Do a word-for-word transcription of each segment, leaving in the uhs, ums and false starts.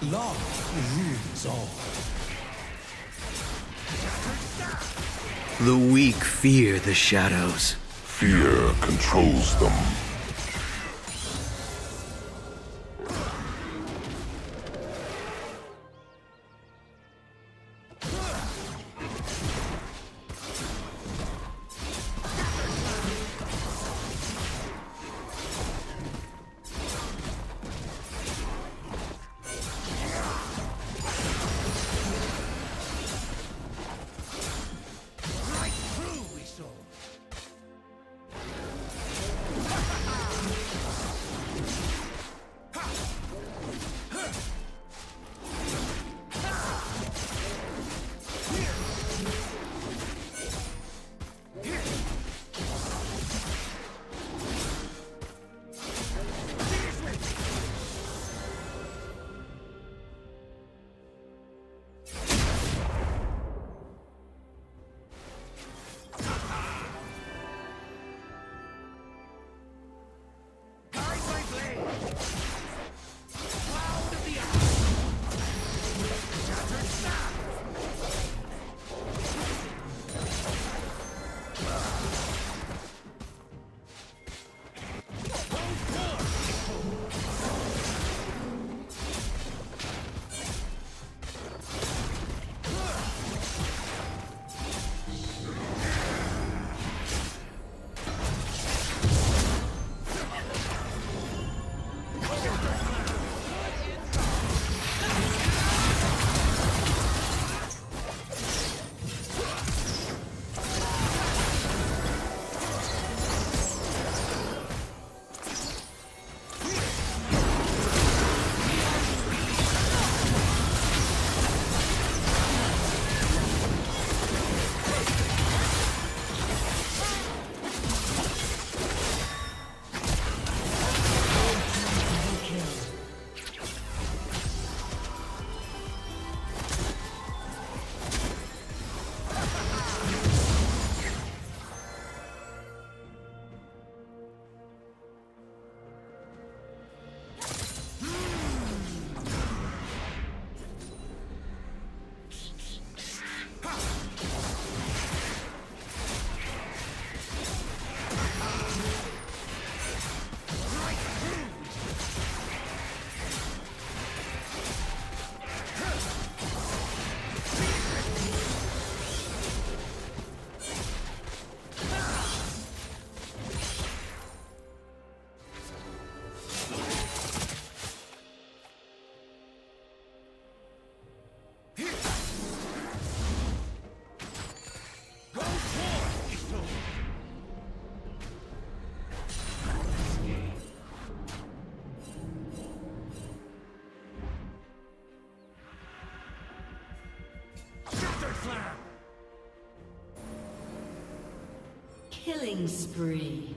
The weak fear the shadows. Fear controls them. Killing spree.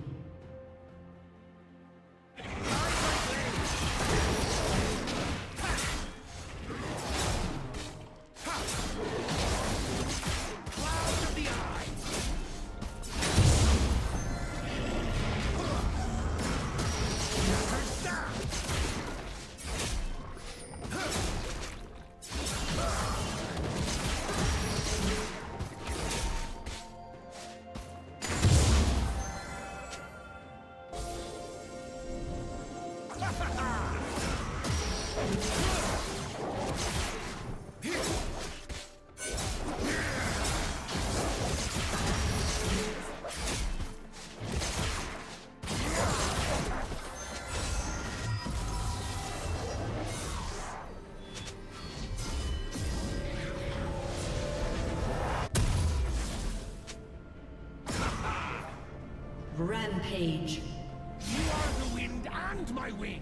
Rampage. You are the wind and my wings.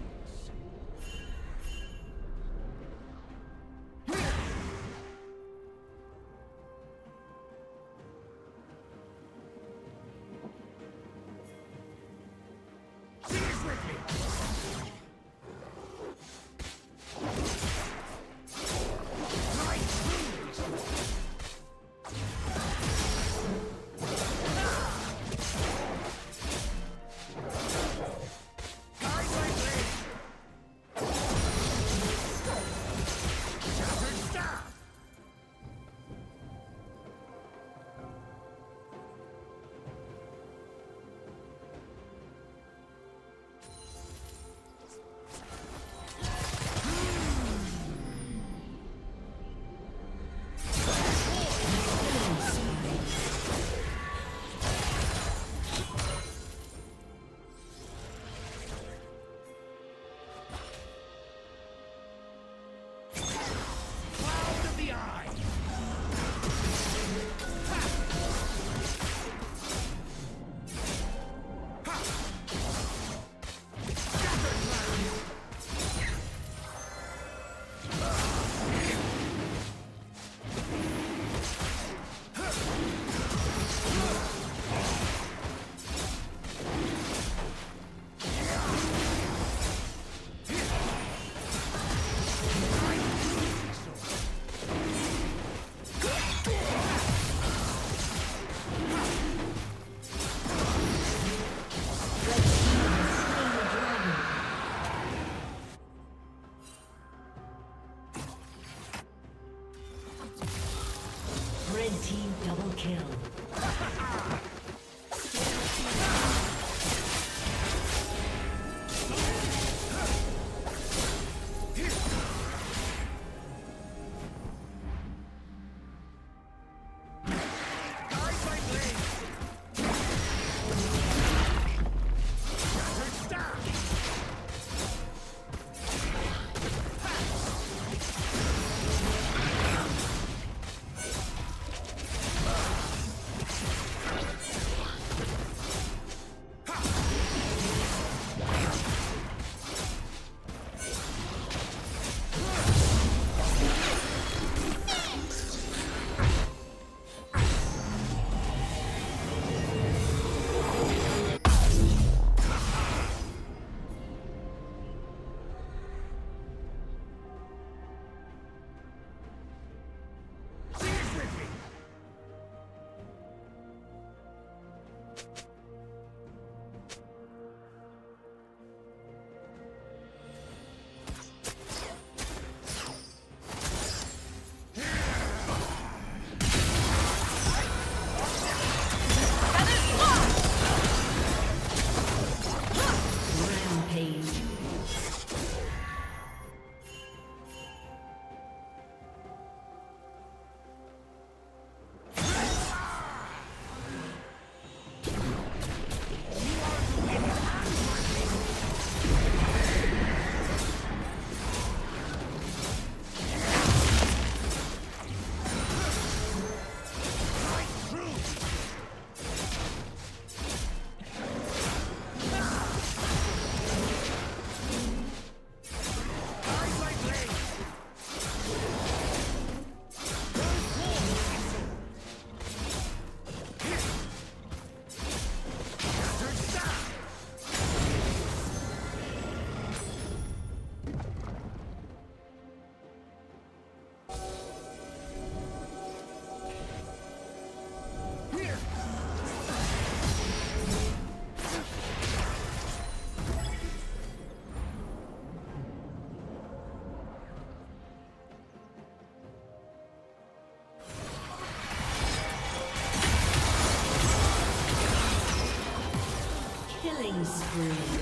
killing spree.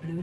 Blue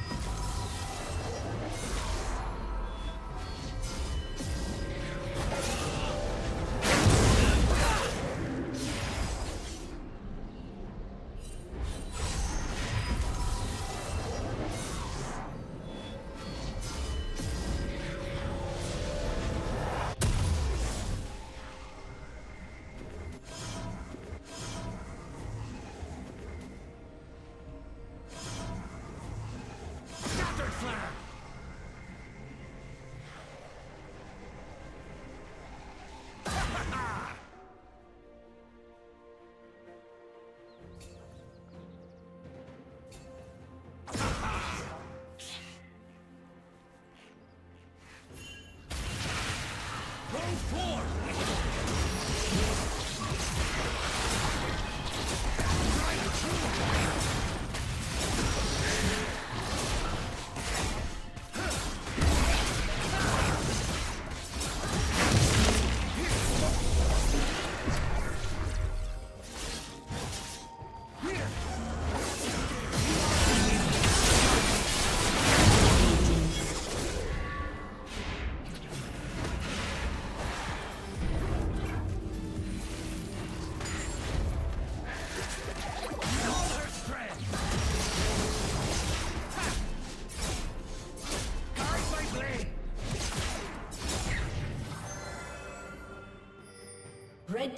Red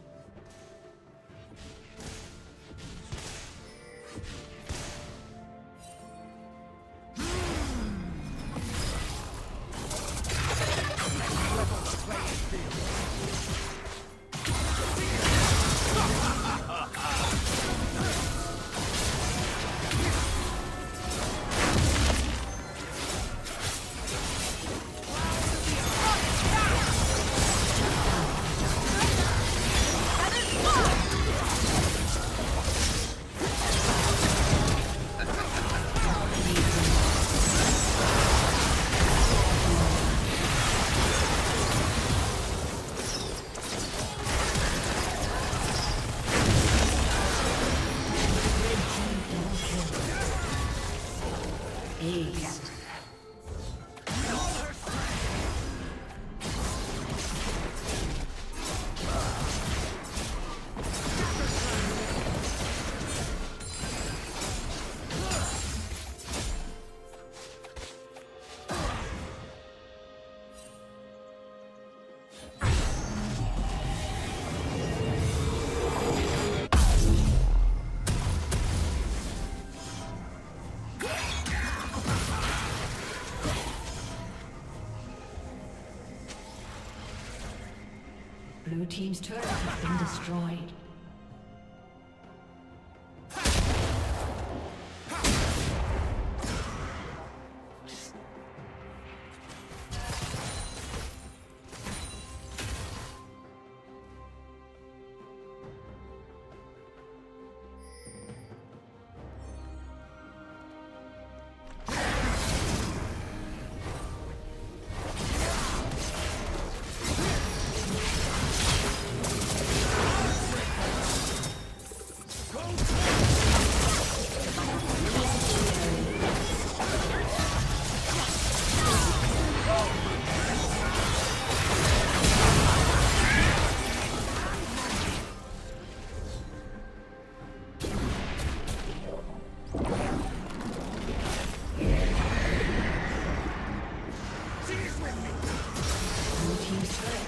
Blue team's turret has been destroyed.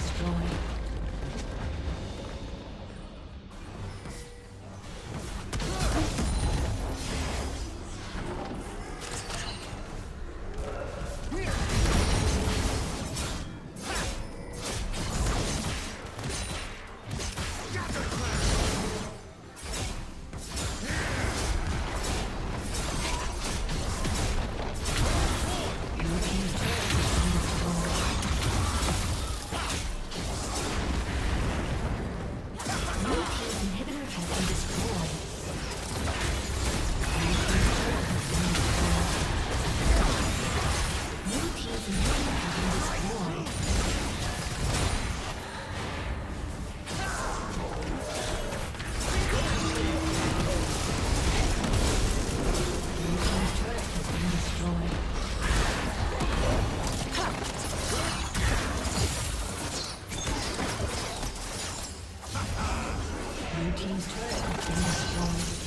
destroyed. Team's turret has been destroyed.